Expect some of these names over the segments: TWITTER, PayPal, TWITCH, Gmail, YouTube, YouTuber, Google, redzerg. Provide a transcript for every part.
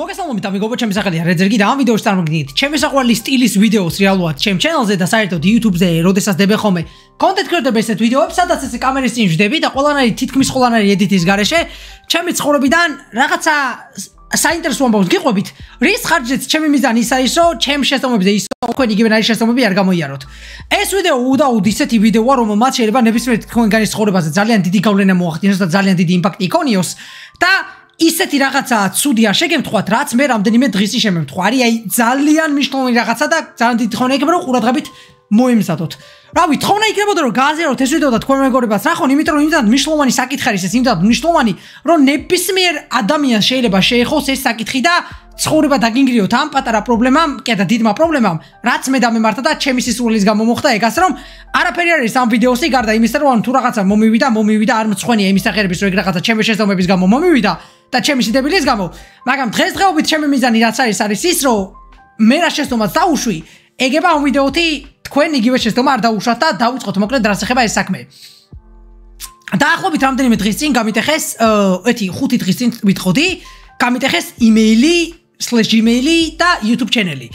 მოგესალმებით ამიგო, ჩემი სახელია რეზერგიდა. ამ ვიდეოში წარმოგიდგენთ ჩემი საყვარელი სტილის ვიდეოს რეალურად ჩემ ჩანელზე და საერთოდ YouTube-ზე, როდესაც დებე ხოლმე კონტენტ ქრეატორებს ესეთ ვიდეოებს, სადაც ესე კამერის წინ ვждები და ყველანაირი თითქმის ყველანაირი ედიტის გარეშე ჩემი ცხოვრებიდან რაღაცა საინტერესო ამბავს გიყვებით, რის ხარჯზეც ჩემი მიზანი ის არის, რომ ჩემ შეცდომებზე ის თქვენ იგივე ნაირი შეცდომები არ გამოიაროთ. ეს ვიდეო უდაოდ ისეთი ვიდეოა, რომელმაც შეიძლება ნებისმიერ თქვენგანის ცხოვრებაზე ძალიან დიდი გავლენა მოახდინოს და ძალიან დიდი იმპაქტი იქონიოს და ისეთი რაღაცა ცუდია შეგემთხვათ, რაც მე რამდენიმე დღის წინ შემემთხვევა. აი ძალიან მნიშვნელოვანი რაღაცა და ძალიან დიდი თხოვნა იქნება, რომ ყურადღებით მოიმზადოთ. რავი, თხოვნა იქნებოდა, რომ გააზიაროთ ეს ვიდეო და თქვენ მეგობრებსაც ნახონ, იმიტომ რომ იმდანად მნიშვნელოვანი საკითხი არის ეს, იმდანად მნიშვნელოვანი, რომ ნებისმიერ ადამიანს შეიძლება შეეხოს ეს საკითხი და ცხოვრება დაგინგრიოთ ამ პატარა პრობლემამ, კი და დიდმა პრობლემამ, რაც მე დამემართა და ჩემი სისულელის გამო მოხდა ეგას, რომ არაფერი არის ამ ვიდეოსი გარდა იმისა, რომ თუ რაღაცა მომივიდა, არ მწვენია იმის აღერების, რომ ეგ რაღაცა ჩემი შეცდომების გამო მომივიდა და ჩემი სიდებილის გამო, მაგრამ დღესდღეობით ჩემი მიზანი რაც არის ის, რომ მე რა შეცდომაც დაუშვი, ეგება ამ ვიდეოთი თქვენ იგივე შეცდომა არ დაუშვათ და დავიწყოთ მოკლედ რას ეხება ეს საქმე. დაახლოებით რამდენიმე დღის წინ გამიტეხეს, 5 დღის წინ ვიტყოდი, გამიტეხეს იმეილი /Gmail და YouTube ჩანელი.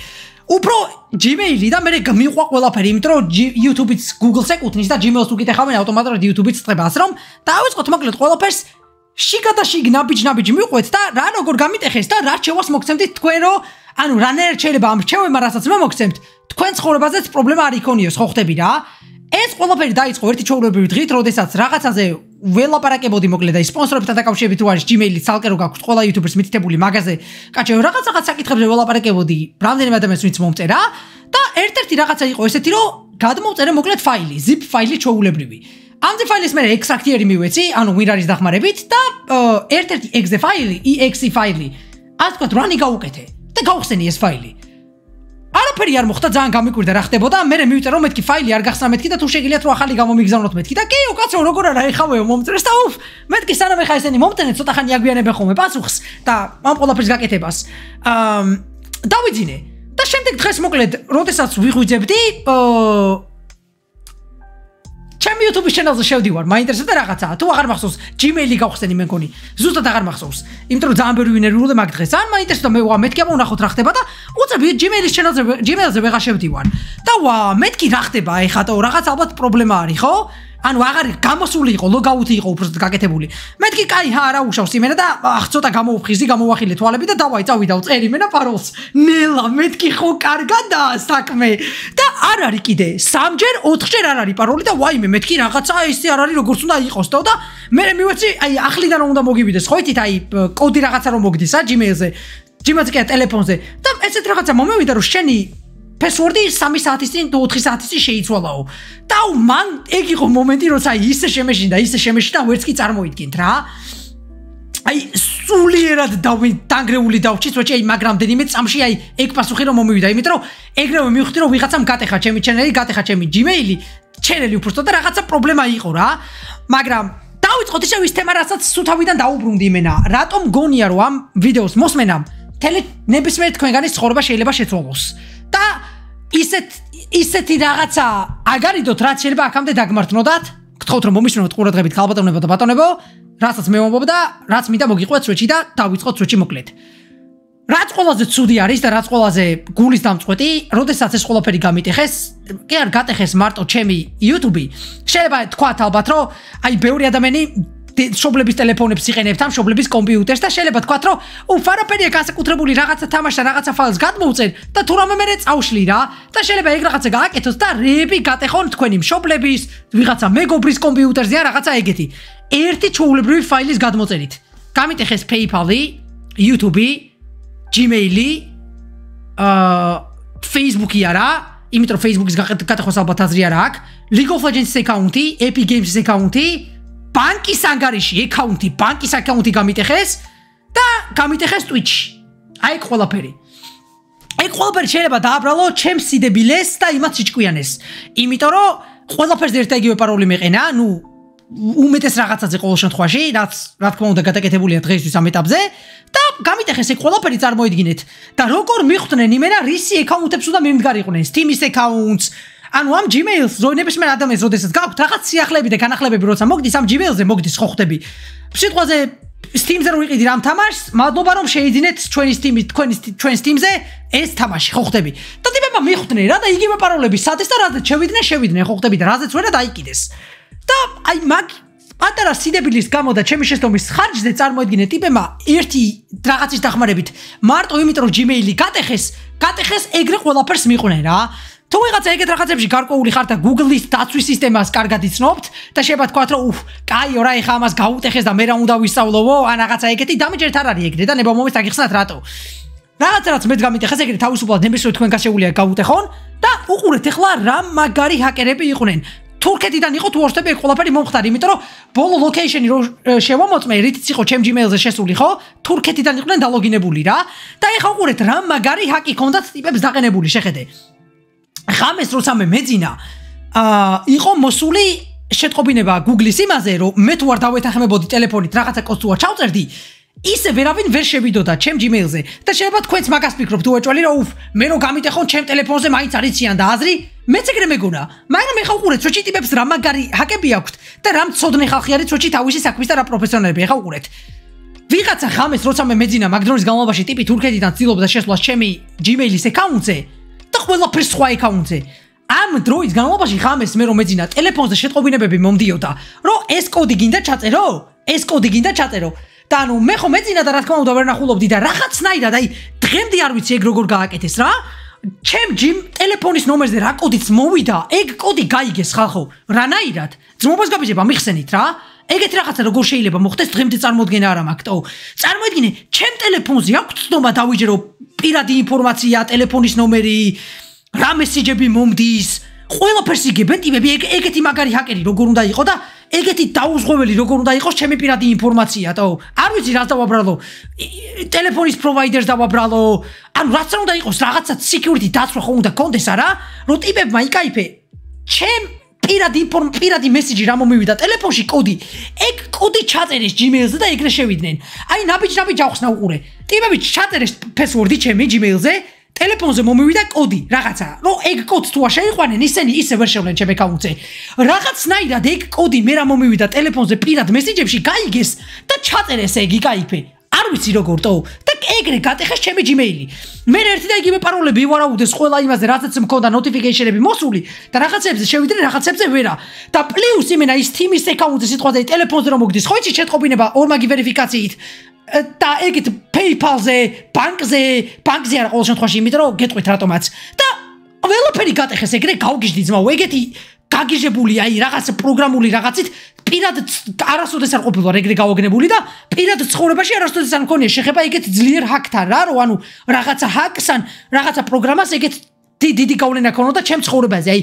უფრო Gmail-ი და მე გამიყვა ყველაფერი, იმიტომ რომ YouTube-იც Google-ს ეკუთვნის და Gmail-ს უკითხავენ ავტომატურად YouTube-იც წდება, ასე რომ დავიწყოთ მოკლედ ყველაფერს შიგა და შიგ ნაბიჯ-ნაბიჯი მივყვეთ და რა როგორ გამიტეხეს და რა რჩევას მოგცემთ თქვენ, რომ ანუ რანაირად შეიძლება ამ რჩევებმა, რასაც მე მოგცემთ, თქვენ ცხოვრებაზეც პრობლემა არ იქონიოს, ხო ხტები რა? ეს ყველაფერი დაიწყო ერთი ჩაურებრივი დღით, როდესაც რაღაცაზე ველაპარაკებოდი მოკლედ და სპონსორებთან დაკავშირებით თუ არის Gmail-ი ცალკე რო გაქვთ ყველა YouTubers მითითებული მაგაზე. კაჩო რაღაც საკითხებზე ველაპარაკებოდი, რამდენიმე ადამიანს ვინც მომწერა და ერთ-ერთი რაღაცა იყო ესეთი, რომ გადმოვწერე მოკლედ ფაილი, zip ფაილი ჩაულებრივი. ამ zip ფაილს მე ექსტრაქტიერი მივეცი, ანუ ვინ არის დახმარებით და ერთ-ერთი exe ფაილი, exe ფაილი. ასე თქვა რანი გავუკეთე და გავხსენი ეს ფაილი. არაფერი არ მოხდა, ძალიან გამიკვირდა რა ხდებოდა, მე მივიწერე რომ მეთქი ფაილი არ გახსნა მეთქი და თუ შეგიძლიათ რომ ახალი გამომიგზავნოთ მეთქი და კიო კაცო როგორ არა ეხავეო მომწერს და უფ მეთქი სანამ ეხა ესენი მომტენეთ ცოტა ხანი აგვიანებენ ხოლმე პასუხს და ამ ყველაფრის გაკეთებას დავიძინე და შემდეგ დღეს მოკლედ როდესაც ვიღვიძებდი ჩემი YouTube ჩანელზე შევდივარ, მაინტერესებდა რაღაცაა, თუ აღარ მახსოვს Gmail-ი გავხსენი მე მგონი, ზუსტად აღარ მახსოვს, იმიტომ რომ ძალიან ბევრი ვინერვიულე მაგ დღეს, ან მაინტერესებდა მე მეთქი აბა ვნახოთ რა ხდება და უწევი Gmail-ის ჩანელზე, Gmail-ზე ვეღარ შევდივარ. და მეთქი რა ხდება, ეხატო რაღაც ალბათ პრობლემა არის, ხო? ანუ აღარ გამოსული იყო, ლოგაუთი იყო უბრალოდ გაკეთებული. მეთქი კაი, არა უშავს იმენა და ცოტა გამოუფხიზი, გამოუახილე თვალები და დავაი წავიდა ვწერი მენა პაროლს. ნელა მეთქი ხო კარგადაა საქმე. და არ არის კიდე, 3-ჯერ, 4-ჯერ არ არის პაროლი და ვაიმე მეთქი რაღაცა ესე არ არის როგორც უნდა იყოს და მე მივეცი, აი ახლიდან რომ უნდა მოგივიდეს, ხო იცით, აი კოდი რაღაცა რომ მოგდის Gmail-ზე, Gmail-ზე კი ტელეფონზე და ესეთ რაღაცა მომევიდა რომ შენი ფესვორდი 3 საათის წინ თუ 4 საათის წინ შეიცვალაო. და მან ეგ იყო მომენტი, როცა ისე შემეშინდა, ვერც კი წარმოიდგინეთ რა. აი სულიერად დანგრეული დავჭიცე, ვაჭი, აი მაგრამ დენიმე წამში აი ეგ პასუხი რომ მომივიდა, იმიტომ რომ ეგრევე მივხვდი რომ ვიღაცამ გატეხა ჩემი ჩანელი, გატეხა ჩემი Gmail-ი, ჩანელი უფრო და რაღაცა პრობლემა იყო რა. მაგრამ დავიწყოთ ისევ ის თემა, რასაც სულ თავიდან დაუბრუნდი იმენა, რატომ გონია რომ ამ ვიდეოს მოსმენამ თელი ნებისმიერ თქვენგანის ცხოვრება შეიძლება შეცვალოს. და ისეთი რაღაცა აგარიდოთ, რაც შეიძლება აქამდე დაგმართნოდათ, გთხოვთ რომ მომისმინოთ ყურადღებით ქალბატონებო და ბატონებო, რასაც მე ვამბობ და რაც მინდა მოგიყვეთ სვეჩი და დავიწყოთ სვეჩი მოკლედ. რაც ყველაზე ცუდი არის და რაც ყველაზე გულის დამწყვეტი, როდესაც ეს ყველაფერი გამიტეხეს, კი არ გატეხეს მარტო ჩემი YouTube-ი, შეიძლება თქვათ ალბათ რომ აი ბევრი ადამიანი შობლების ტელეფონებს იყენებთ, ამ შობლების კომპიუტერს და შეიძლება თქვათ, რომ უფ არაფერია განსაკუთრებული რაღაცა თამაშა, რაღაცა ფაილს გადმოვწერ და თუ რამე მე წავშლი რა და შეიძლება ეგ რაღაცა გააკეთოთ და რეები გატეხონ თქვენი მშობლების, ვიღაცა მეგობრის კომპიუტერზე ან რაღაცა ეგეთი. ერთი ჩაულებრივი ფაილის გადმოწერით. გამიტეხეს PayPal-ი, YouTube-ი, Gmail-ი, Facebook-ი არა, იმიტომ რომ Facebook-ის გატეხოს ალბათ აზრი არ აქვს, League of Legends-ის აკაუნტი, Epic Games-ის აკაუნტი ბანკის ანგარიში აკაუნტი, ბანკის აკაუნტი გამიტეხეს და გამიტეხეს Twitch-ში. აი ყველაფერი. აი ყველაფერი შეიძლება დააბრალო ჩემს სიდებილეს და იმათ სიჭკვიანეს. იმიტომ რომ ყველაფერს ერთ და იგივე პაროლი მეყენა, ну უმეტეს რაღაცაზე ყოველ შემთხვევაში, რაც რა თქმა უნდა გადაკეთებულია დღეისთვის ამ ეტაპზე და გამიტეხეს ეგ ყველაფერი წარმოიდგინეთ. და როგორ მიხვდნენ იმენა, რისი აკაუნტებს უნდა მიმდგარიყვნენ, Steam-ის აკაუნტს ანუ ამ Gmail-ს ნებისმიერ ადამიანს, როდესაც გაქვთ რაღაც სიახლეები და განახლებები, როცა მოგდის ამ Gmail-ზე მოგდის, ხო ხტები. სიტყვაზე Steam'ze roiqidi ram tamash, madloba rom sheidzinet chveni Steam-i tven Steam-ze es tamashi kho xtebi. Da dibeba miqvdne ra da igime parolebis satis da razet shevdne kho xtebi da razets vera daiqides. Da ai mag პატარა სიდებილის გამო და ჩემი შეცდომის ხარჯზე წარმოედგინე ტიპებმა ერთი რაღაცის დახმარებით. მარტო იმიტომ რომ Gmail-ი გატეხეს ეგრე ყველაფერს მიყვნენ რა. თუ ვიღაც ეგეთ რაღაცებში გარკვეული ხარ და Google-ის დაცვის სისტემას კარგად იცნობთ და შეიძლება თქვათ რომ უფ, კაიო რა ეხა ამას გაუტეხეს და მე რა უნდა ვისწავლოვო, ან რაღაცა ეგეთი დამეჯერეთ არ არის ეგრე და ნება მომეს დაგიხსნათ რატო. რაღაცაც მეც გამიტეხეს ეგრე თავისუფლად ნებისმიერ თქვენ გასეულია გაუტეხონ და უყურეთ ეხლა რა მაგარი ჰაკერები იყვნენ. თურქეთიდან იყო თუ ორსტები ყველაფერი მომხდარი, იმიტომ რომ ბოლო ლოკეიშენი რო შევამოწმე, რითიც იყო ჩემ Gmail-ზე შესული ხო? თურქეთიდან იყვნენ დალოგინებული რა. და ეხა უყურეთ რა მაგარი ჰაკი ჰქონდათ ტიპებს დაყენებული, შეხედე. ღამეს როცა მე მეძინა, იყო მოსული შეტყობინება Google-ის იმაზე, რომ მე თუ არ დავეთანხმებოდი ტელეფონით რაღაცა კოდს უარ ჩავწერდი, ისე ვერავინ ვერ შევიდოდა ჩემ Gmail-ზე. და შეიძლება თქვენც მაგას ფიქრობთ, უეჭველი რა უფ, მე რომ გამიტეხონ ჩემ ტელეფონზე მაინც არიციან და აზრი, მეც ეგრე მეგონა. მაგრამ ეხა უყურეთ, როჩი ტიპებს რა მაგარი ჰაკები აქვთ და რამ ცოდნე ხალხი არის, როჩი თავისი საქმის და რა პროფესიონალები, ეხა უყურეთ. ვიღაცა ღამეს როცა მე მეძინა მაგდრონის განმავლობაში ტიპი თურქეთიდან ცდილობდა შესვლას ჩემი Gmail-ის აკაუნტზე და ყველაფერს სხვა აკაუნტზე. ამ დროის განმავლობაში ღამეს მე რომ მეძინა ტელეფონზე შეტყობინებები მომდიოდა, რომ ეს კოდი გინდა ჩაწერო, ეს კოდი გინდა ჩაწერო. და ანუ მე ხომ მეძინა და რა თქმა უნდა ვერ ნახულობდი და რაღაცნაირად აი დღემდე არ ვიცი ეგ როგორ გააკეთეს რა. ჩემ ტელეფონის ნომერზე რა კოდიც მოვიდა, ეგ კოდი გაიგეს ხალხო, რანაირად. ძმობას გაბიჯება მიხსენით რა. ეგეთი რაღაცა როგორ შეიძლება მოხდეს დღემდე წარმოედგენა არ მაქვს ტო. წარმოედგინე, ჩემ ტელეფონზე აქვს ცნობა დავიჯერო პირადი ინფორმაცია, ტელეფონის ნომერი, რა მესიჯები მომდის, ყველაფერს იგებენ ტიპები, ეგეთი მაგარი ჰაკერი როგორ უნდა იყოს და ეგეთი დაუზღვეველი როგორ უნდა იყოს ჩემი პირადი ინფორმაცია და არ ვიცი რას დავაბრალო, ტელეფონის პროვაიდერს დავაბრალო, ან რაც არ უნდა იყოს რაღაცა security დაცვა ხო უნდა კონდეს არა, რომ ტიპებმა იკაიფე ჩემ პირადი მესიჯი რა მომივიდა ტელეფონში კოდი, ეგ კოდი ჩაწერეს Gmail-ზე და ეგრე შევიდნენ. აი ნაბიჯ ახსნა უყურე, ტიპები ჩაწერეს password-ი ჩემი Gmail-ზე, ტელეფონზე მომივიდა კოდი რაღაცა, რომ ეგ კოდს თუ არ შეიყვანენ, ისინი ისე ვერ შევლენ ჩემ აკაუნტზე. რაღაცნაირად ეგ კოდი მე რა მომივიდა ტელეფონზე პირად მესიჯებში გაიგეს და ჩაწერეს ეგ იკაიფე. არ ვიცი როგორ თო და ეგრე გატეხეს ჩემი Gmail-ი. მე ერთი და იგივე პაროლები ვარავდეს ყველა იმაზე, რასაც მქონდა notification-ები მოსული და რაღაცებზე შევიდრე, რაღაცებზე ვერა. და პლუს იმენა ის Steam-ის აკაუნტზე სიტყვაზე ტელეფონზე რომ მოგდის, ხო იცი შეტყობინება ორმაგი ვერიფიკაციით. და ეგეთ PayPal-ზე, ბანკზე არა ყოველ შემთხვევაში, იმიტომ რომ გეტყვით რატომაც. და ყველაფერი გატეხეს ეგრე, გავგიჟდი ძმაო, ეგეთი გაგიჟებული აი რაღაც პროგრამული რაღაცით პირად არასოდეს არ ყოფილა ეგრე გავაგნებული და პირად ცხოვრებაში არასოდეს არ მქონია შეხება ეგეთ ძლიერ ჰაკთან რა, რომ ანუ რაღაცა ჰაკს ან რაღაცა პროგრამას ეგეთ დიდი გავლენა ქონოდა ჩემ ცხოვრებაზე. აი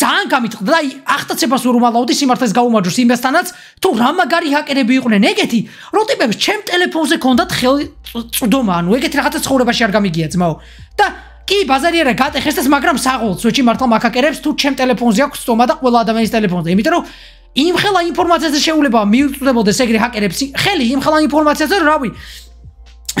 ძალიან გამიტყდა, აი ახტაცებას ვერ უმალავდი, სიმართლეს გაუმაჯოს იმასთანაც, თუ რა მაგარი ჰაკერები იყვნენ ეგეთი, რომ ტიპებს ჩემ ტელეფონზე ქონდათ ხელ წვდომა, ანუ ეგეთი რაღაცა ცხოვრებაში არ გამიგია ძმაო. და კი ბაზარი არა გატეხეს, მაგრამ საღოლს ვეჩი მართლა მაკაკერებს თუ ჩემ ტელეფონზე აქვს წვდომა და ყველა ადამიანის ტელეფონზე, იმიტომ რომ იმხელა ინფორმაციაზე შეულება მიუწვდებოდეს ეგრე ჰაკერებს, ხელი იმხელა ინფორმაციაზე რავი.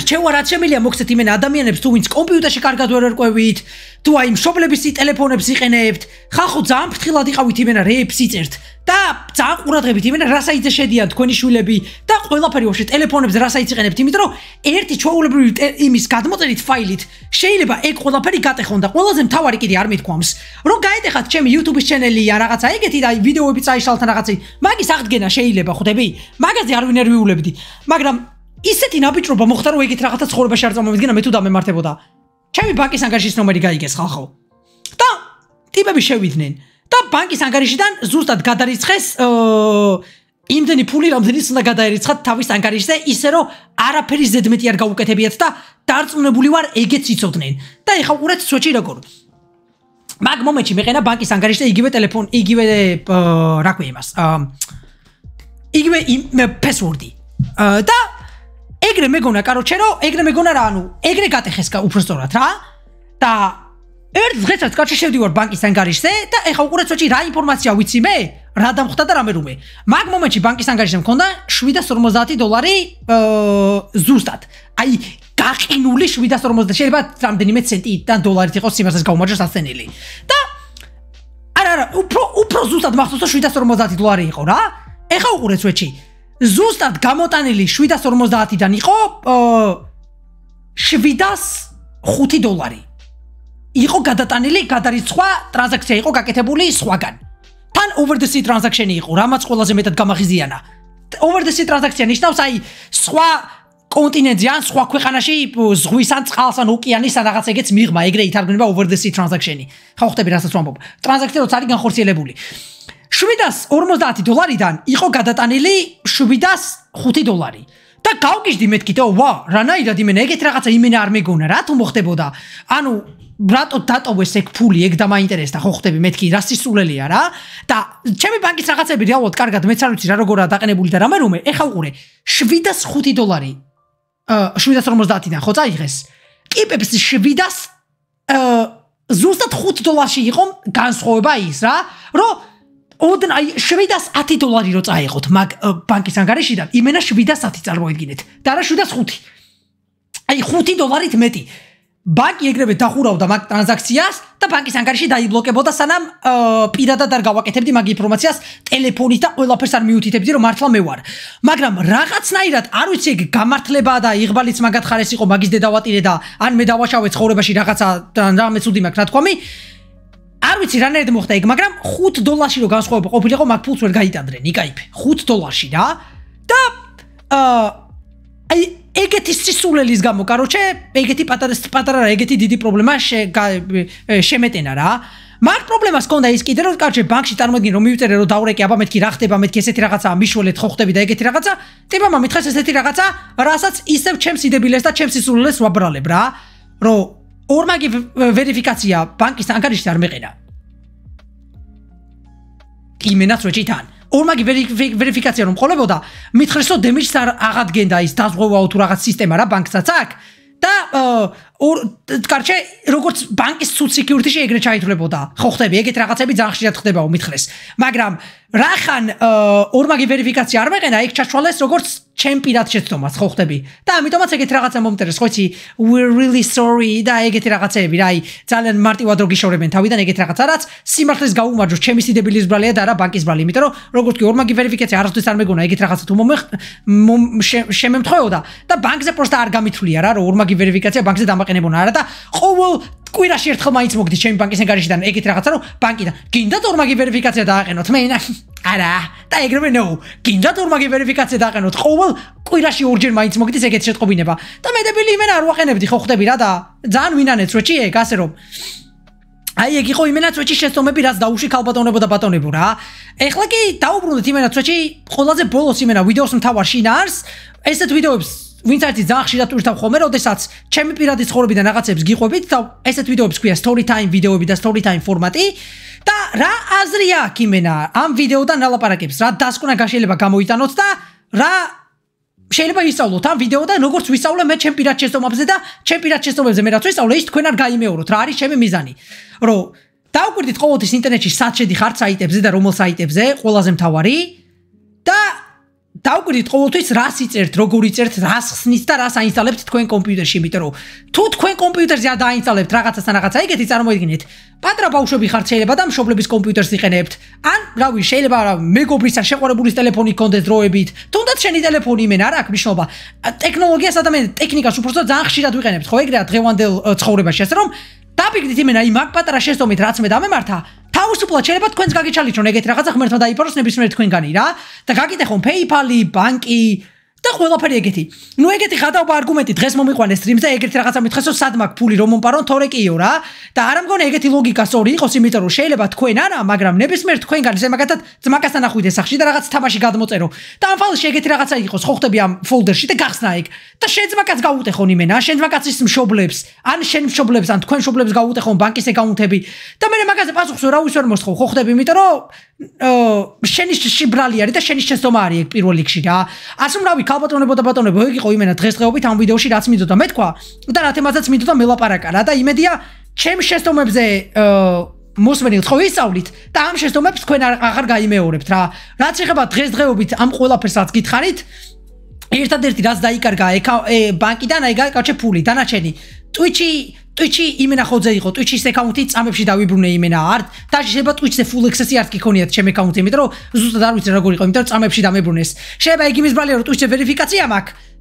შევა რაც შემილია მოგცეთ იმენ ადამიანებს თუ ვინც კომპიუტერში კარგად ვერ ერკვევით, თუ აი მშობლების ტელეფონებს იყენებთ, ხახო ძალიან ფრთხილად იყავით იმენა რეებს იწერთ და ძალიან ყურადღებით იმენა რასაიძე შედიან თქვენი შვილები და ყველაფერი ვაფშე ტელეფონებზე რასაიძე იყენებთ, იმიტომ რომ ერთი ჩვეულებრივი იმის გადმოწერით ფაილით შეიძლება ეგ ყველაფერი გატეხონ და ყველაზე მთავარი კიდე არ მეთქვამს, რომ გაეტეხათ ჩემი YouTube-ის ჩანელი ან რაღაცა ეგეთი და ვიდეოები წაიშალთან რაღაცა, მაგის აღდგენა შეიძლება ხვდები, მაგაზე არ ვინერვიულებდი, მაგრამ ისეთი ნაბიჯობა მოხდა, რომ ეგეთ რაღაცა ცხოვრებაში არ წარმოვიდგენა, მე თუ დამემართებოდა. ჩემი ბანკის ანგარიშის ნომერი გაიგეს ხალხო. და ტიპები შევიდნენ. და ბანკის ანგარიშიდან ზუსტად გადარიცხეს იმდენი ფული, რამდენიც უნდა გადაერიცხათ თავის ანგარიშზე, ისე რომ არაფერი ზედმეტი არ გაუკეთებიათ და დარწმუნებული ვარ ეგეც იცოდნენ. და ეხა უყურეთ სვეჩი როგორ. მაგ მომენტში მეყენა ბანკის ანგარიშზე იგივე ტელეფონი, იგივე რა ქვია იმას, იგივე password-ი. და ეგრე მეგონა კაროჩერო, ეგრე მეგონა რა, ანუ ეგრე გატეხეს უფრო სწორად რა. და ერთ დღესაც გაჩშევდივარ ბანკის ანგარიშზე და ეხა უყურეთ სვეჩი რა ინფორმაცია ვიცი მე, რა დამხდა და რამე რუმე. მაგ მომენტში ბანკის ანგარიშზე მქონდა $750 ზუსტად. აი გაყინული $750, შეიძლება რამდენიმე ცენტიდან დოლარით იყოს, სიმართლეს გაუმარჯოს ასენილი. და არა, უფრო ზუსტად მახსოვს $750 იყო რა. ეხა უყურეთ სვეჩი زوستاد გამოტანილი 750-დან იყო 705 დოლარი. იყო გადატანილი, გადარიცხვა, ტრანზაქცია იყო გაკეთებული სხვაგან. თან over the sea transaction-ი იყო, რამაც ყველაზე მეტად გამახიზიანა. Over the sea transaction ნიშნავს აი სხვა კონტინენტზე ან სხვა ქვეყანაში ზღვის ან წყალს ან ოკეანის ან რაღაც ეგეც მიღმა, ეგრე ითარგმნება over the sea transaction-ი. ხა ხტები რასაც ვამბობ. ტრანზაქცია როცა არის განხორციელებული. 750 დოლარიდან იყო გადატანილი 705 დოლარი. და გავგიჟდი მეთქით, ვა, რანაირად იმენა ეგეთ რაღაცა იმენა არ მეგონა, რა თუ მოხდებოდა. ანუ ბრატო დატოვეს ეგ ფული, ეგ დამაინტერესდა, ხო ხტები მეთქი, რა სისულელია რა. და ჩემი ბანკის რაღაცები რეალურად კარგად მეც არ ვიცი რა როგორაა დაყენებული და რამერომე, ეხა უყურე 705 დოლარი. 750-დან ხო წაიღეს. ტიპებს 705 დოლარში იყო განსხვავება ის რა, რომ ოდენ აი 710 დოლარი რო წაიღოთ მაგ ბანკის ანგარიშიდან, იმენა 710 წარმოიდგინეთ და არა 705. აი 5 დოლარით მეტი. ბანკი ეგრევე დახურავდა მაგ ტრანზაქციას და ბანკის ანგარიში დაიბლოკებოდა, სანამ პირადად არ გავაკეთებდი მაგ ინფორმაციას ტელეფონით და ყველაფერს არ მიუთითებდი, რომ მართლა მე ვარ. მაგრამ რაღაცნაირად არ ვიცი ეგ გამართლება და იღბალიც მაგათ ხარეს იყო, მაგის დედავატირე და ან მე დავაშავე ცხოვრებაში რაღაცა რამე ცუდი მაქვს რა თქვამი. არ ვიცი რანაირად მოხდა ეგ, მაგრამ 5 დოლარში რო განსხვავება ყოფილიყო, მაგ ფულს ვერ გაიტანდრენ, იკაიფე. 5 დოლარში რა. და აი ეგეთი სისულელის გამო, კაროჩე, ეგეთი პატარა ეგეთი დიდი პრობლემა შემეტენა რა. მაგ პრობლემას კონდა ის კიდე, რომ კარჩე ბანკში წარმოადგინე, რომ მივწერე, რომ დაურეკე, აბა მეთქი რა ხდება, მეთქი ესეთი რაღაცა მიშველეთ, ხო ხდები და ეგეთი რაღაცა. ტიპა მომითხეს ესეთი რაღაცა, რასაც ისევ ჩემს იდებილეს და ჩემს სისულელს ვაბრალებ რა, რომ ორმაგი ვერიფიკაცია ბანკის ანგარიშში არ მეყენა. იმენაც ვეჭითან. ორმაგი ვერიფიკაცია რომ ყოლებოდა, მითხრესო დემიჯს არ აღადგენდა ის დაზღვევაო თუ რაღაც სისტემა რა ბანკსაც აქ. და კარჩე როგორც ბანკის სულ სეკიურიტიში ეგრე ჩაითვლებოდა. ხო ხტები, ეგეთ რაღაცები ძალიან ხშირად ხდებაო მითხრეს. მაგრამ რახან ორმაგი ვერიფიკაცია არ მეყენა, ეგ ჩაშვალეს როგორც ჩემპიონატ შეცდომას, ხო ხტები. და ამიტომაც ეგეთ რაღაცა მომტერეს, ხო იცი, we're really sorry და ეგეთი რაღაცები, რაი ძალიან მარტივად როგიშორებენ თავიდან ეგეთ რაღაცა, რაც სიმართლეს გაუმარჯოს, ჩემი სიდებილის ბრალია და არა ბანკის ბრალი, იმიტომ რომ როგორც კი ორმაგი ვერიფიკაცია არასდროს არ მეგონა ეგეთ რაღაცა თუ შემემთხვეოდა და ბანკზე პროსტა არ გამითვლია რა, რომ ორმაგი ვერიფიკაცია ბანკზე დამაყენებონა არა და ყოველ კვირაში ერთხელ მაინც მოგდის ჩემი ბანკის ანგარიშიდან ეგეთ რაღაცა, რომ ბანკიდან გინდა ორმაგი ვერიფიკაცია დააყენოთ მე? არა, და ეგრევე ნო, გინდა ორმაგი ვერიფიკაცია დააყენოთ ყოველ კვირაში ორჯერ მაინც მოგდის ეგეთ შეტყობინება და მედებელი იმენა არ ვაყენებდი, ხო ხდები რა და ძალიან ვინანეც როჩი ეგ, ასე რომ აი ეგ იყო იმენაც როჩი შეცდომები, რაც დაუშვი ქალბატონებო და ბატონებო რა. ეხლა კი დაუბრუნდით იმენაც როჩი ყველაზე ბოლოს იმენა ვიდეოს მთავარ შინაარს, ესეთ ვიდეოებს ვინც არც ძალიან ხშირად უშვებ ხოლმე, როდესაც ჩემი პირადი ცხოვრებიდან რაღაცებს გიყვებით და ესეთ ვიდეოებს ქვია story time ვიდეოები და story time ფორმატი. და რა აზრი აქვს იმენა ამ ვიდეოდან ალაპარაკებს, რა დასკვნა შეიძლება გამოიტანოთ და რა შეიძლება ვისწავლოთ ამ ვიდეოდან, როგორც ვისწავლე მე ჩემ პირად შეცდომებზე და ჩემ პირად შეცდომებზე მე რაც ვისწავლე, ის თქვენ არ გაიმეოროთ, რა არის ჩემი მიზანი, რომ დავკვირდით ყოველთვის ინტერნეტში სად შედიხართ საიტებზე და რომელ საიტებზე, ყველაზე მთავარი და დავკვირდით ყოველთვის რას იწერთ, როგორ იწერთ, რას ხსნით და რას აინსტალებთ თქვენ კომპიუტერში, იმიტომ რომ თუ თქვენ კომპიუტერზე დაინსტალებთ რაღაცას ან რაღაცა ეგეთი წარმოიდგინეთ, პატარა ბავშვები ხართ, შეიძლება და მშობლების კომპიუტერს იყენებთ, ან რავი, შეიძლება მეგობრისა შეყვარებულის ტელეფონი გქონდეს დროებით, თუნდაც შენი ტელეფონი მე არ აქვს მნიშვნელობა. ტექნოლოგიას ადამიანს, ტექნიკას უფრო ძალიან ხშირად ვიყენებთ, ხო ეგრეა დღევანდელ ცხოვრებაში, ასე რომ დაფიქრდით იმენა იმ მაგ პატარა შეცდომით, რაც მე დამემართა. თავისუფლად შეიძლება თქვენს გაგიჩალიჩონ ეგეთ რაღაცა ღმერთმა დაიპაროს ნებისმიერ თქვენგანი რა და გაკითხონ PayPal-ი, ბანკი და ყველაფერი ეგეთი. ნუ ეგეთი ხადაობა არგუმენტი დღეს მომიყვანეს სტრიმზე, ეგეთ რაღაცა მითხესო სად მაგ ფული რომ მომპარონ, თორე კიო რა და არ ამგონე ეგეთი ლოგიკა სწორი იყოს, იმიტომ რომ შეიძლება თქვენ არა, მაგრამ ნებისმიერ თქვენგანი ზემაგათად ძმაკასთან ახვიდეს სახში და რაღაც თამაში გადმოწერო და ამ ფალში ეგეთი რაღაცა იყოს, ხო ხტები ამ ფოლდერში და გახსნა ეგ და შენ ძმაკაც გაუტეხონ იმენა, შენ ძმაკაცის მშობლებს, ან შენ მშობლებს ან თქვენ მშობლებს გაუტეხონ ბანკის აკაუნტები და მე მაგაზე პასუხს რა უსვარ მოსხო, ხო ხტები, იმიტომ რომ შენი შებრალი არის და შენი შეცდომა არის ეგ პირველ რიგში რა. ასე მრავი ქალბატონებო და ბატონებო, ეგ იყო იმენა დღესდღეობით ამ ვიდეოში რაც მინდოდა მეთქვა და რა თემაზეც მინდოდა მელაპარაკა რა და იმედია ჩემ შეცდომებზე მოსმენილ ხო ვისწავლით და ამ შეცდომებს თქვენ აღარ გაიმეორებთ რა. რაც ეხება დღესდღეობით ამ ყველაფერსაც გითხარით, ერთადერთი რაც დაიკარგა ბანკიდან, აი გაიკაჩე ფული დანარჩენი Twitch-ი تويتشي ايمينا خوذا يقو تويتشის اكاونتი წამებში დავიბრუნე ايمينا ارت დაშება تويتشზე full access-ი არ გიქონიათ ჩემი اكا운ტი იმიტომ რომ ზუსტად არ ვიცი როგორ იყო იმიტომ რომ წამებში დამებრუნეს შეიძლება იგი მის ბრალია რომ تويتشზე ვერიფიკაცია მაქვს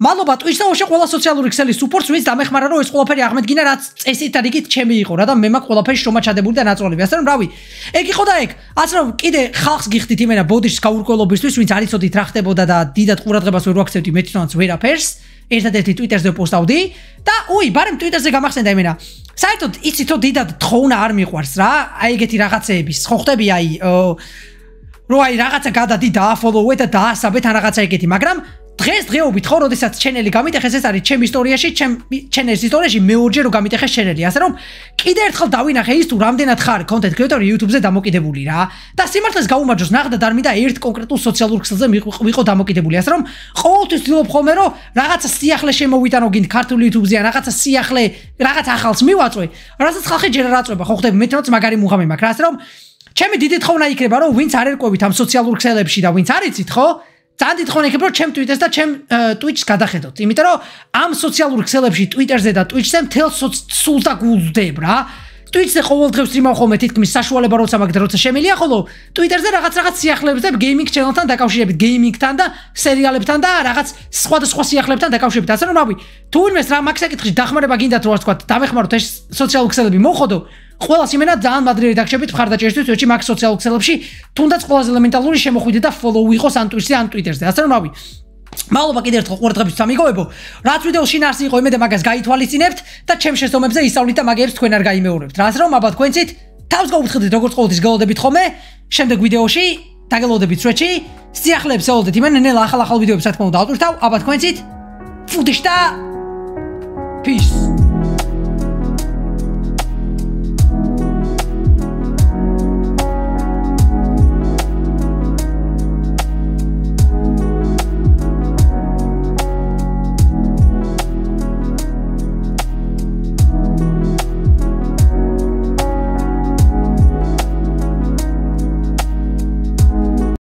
მადლობა Twitch-ს და ოშე ყველა სოციალური ქსელის სუპორტს ვინც დამეხმარა რომ ეს ყველაფერი აღმედგინა რაც წესით და რიგით ჩემი იყო რა და მე მაქვს ყველაფერი შრომა ჩადებული და ნაწოლები ასე რომ რავი ეგ იყო და ეგ ასე რომ კიდე ხალხს გიხდით იმენა ბოდიშს გაურკვევლობისთვის ვინც არიცოდით რა ხდებოდა და დიდად ყურადღებას ვერ ვაქცევდი მე თვითონაც ვერაფერს ერთადერთი Twitter-ზე პოსტავდი და უი ბარემ Twitter-ზე გამახსენდა იმენა საერთოდ იცით რომ დიდად თხოვნა არ მიყვარს რა აი ეგეთი რაღაცეების ხო ხდები აი რო აი რაღაცა გადადი დააფოლოვე და დაასაბეთ ან რაღაცა ეგეთი მაგრამ დღეს დღეობით ხო როდესაც ჩენელი გამიტეხეს ეს არის ჩემი ისტორიაში ჩემი ჩენელის ისტორიაში მეორეჯერ რო გამიტეხეს ჩენელი ასე რომ კიდე ერთხელ დავინახე ის თუ რამდენად ხარ კონტენტ კრეატორი YouTube-ზე დამოკიდებული რა და სიმართლეს გაუმარჯოს ნახდა და მითხა ერთ კონკრეტულ სოციალურ ქსელზე მიყო დამოკიდებული ასე რომ ყოველთვის ვცდილობ ხოლმე რომ რაღაცა სიახლე შემოვიტანო გინდ ქართული YouTube-ზე ან რაღაცა სიახლე რაღაც ახალს მივაწვე რასაც ხალხი ჯერ არ აწובה ხო ხდები მეტნაც მაგარი მუღამი მაქვს რა ასე რომ ჩემი დიდი თხოვნა იქნება რომ ვინც არ ერკვევით ამ სოციალურ ქსელებში და ვინც არიცით ხო ძალიან დიდხანია იქნება რომ ჩემ Twitter-ს და ჩემ Twitch-ს გადახედოთ. იმიტომ რომ ამ სოციალურ ქსელებში Twitter-ზე და Twitch-ზე მთელ სულს აგულდებ რა. Twitch-ზე ყოველ დღე ვსტრიმავ ხოლმე თითქმის საშუალება როცა მაგდა როცა შემილია ხოლო Twitter-ზე რაღაც სიახლეებთან, გეიმინგ ჩენელთან დაკავშირებით, გეიმინგთან და სერიალებთან და რაღაც სხვადასხვა სიახლებთან დაკავშირებით. ასე რომ რავი, თუ იმეს რა მაქვს საკითხში დახმარება გინდათ რომ თქვა, დამეხმაროთ ეს სოციალური ქსელები მოხოდო. ყველას იმენა ძალიან მადლიერად დაგშებით ხარდაჭერისთვის, ვეჩი მაგ სოციალურ ქსელებში, თუნდაც ყველაზე ელემენტარული შემოხვიდეთ და follow იყოს ან Twitch-ზე, ან Twitter-ზე. ასე რომ რავი მადლობა კიდევ ერთხელ ყურადღებისთვის ამიგოვებო. რაც ვიდეოში ნარსი იყო, იმედე მაგას გაითვალისწინებთ და ჩემ შეცდომებზე ისწავლით და მაგებს თქვენ არ გაიმეორებთ. რას რომ აბა თქვენცით თავს გაუფრთხილდით როგორც ყოველთვის გელოდებით ხოლმე. შემდეგ ვიდეოში დაგელოდებით Twitch-ში. სიახლეებს ელოდეთ იმენ ნელ ახალ ვიდეოებს რა თქმა უნდა ავტვირთავ. აბა თქვენცით ფუდიშ და peace